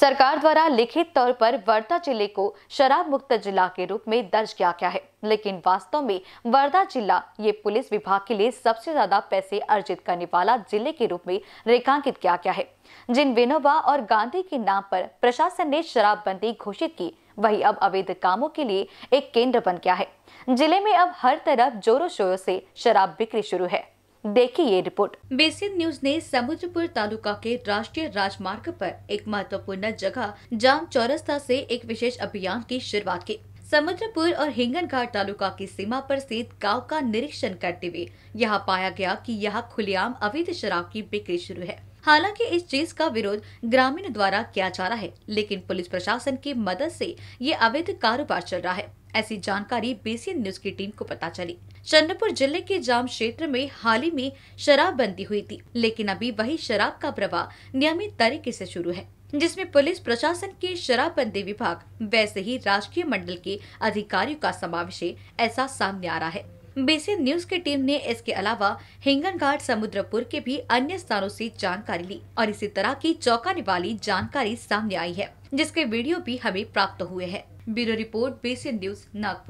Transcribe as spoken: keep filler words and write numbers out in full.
सरकार द्वारा लिखित तौर पर वर्धा जिले को शराब मुक्त जिला के रूप में दर्ज किया गया है, लेकिन वास्तव में वर्धा जिला ये पुलिस विभाग के लिए सबसे ज्यादा पैसे अर्जित करने वाला जिले के रूप में रेखांकित किया गया है। जिन विनोवा और गांधी के नाम पर प्रशासन ने शराबबंदी घोषित की, वही अब अवैध कामों के लिए एक केंद्र बन गया है। जिले में अब हर तरफ जोरों शोरों से शराब बिक्री शुरू है। देखिए ये रिपोर्ट। बी सी न्यूज ने समुद्रपुर तालुका के राष्ट्रीय राजमार्ग पर एक महत्वपूर्ण जगह जाम चौरस्ता से एक विशेष अभियान की शुरुआत की। समुद्रपुर और हिंगन घाट तालुका की सीमा पर स्थित गांव का निरीक्षण करते हुए यहां पाया गया कि यहां खुलेआम अवैध शराब की बिक्री शुरू है। हालांकि इस चीज का विरोध ग्रामीण द्वारा किया जा रहा है, लेकिन पुलिस प्रशासन की मदद से ये अवैध कारोबार चल रहा है। ऐसी जानकारी बी सी न्यूज की टीम को पता चली। चंद्रपुर जिले के जाम क्षेत्र में हाल ही में शराबबंदी हुई थी, लेकिन अभी वही शराब का प्रवाह नियमित तरीके से शुरू है, जिसमें पुलिस प्रशासन के शराबबंदी विभाग वैसे ही राजकीय मंडल के अधिकारियों का समावेश है, ऐसा सामने आ रहा है। बी सी न्यूज की टीम ने इसके अलावा हिंगन घाट समुद्रपुर के भी अन्य स्थानों से जानकारी ली और इसी तरह की चौंकाने वाली जानकारी सामने आई है, जिसके वीडियो भी हमें प्राप्त हुए हैं। Bureau report B C news Nagpur.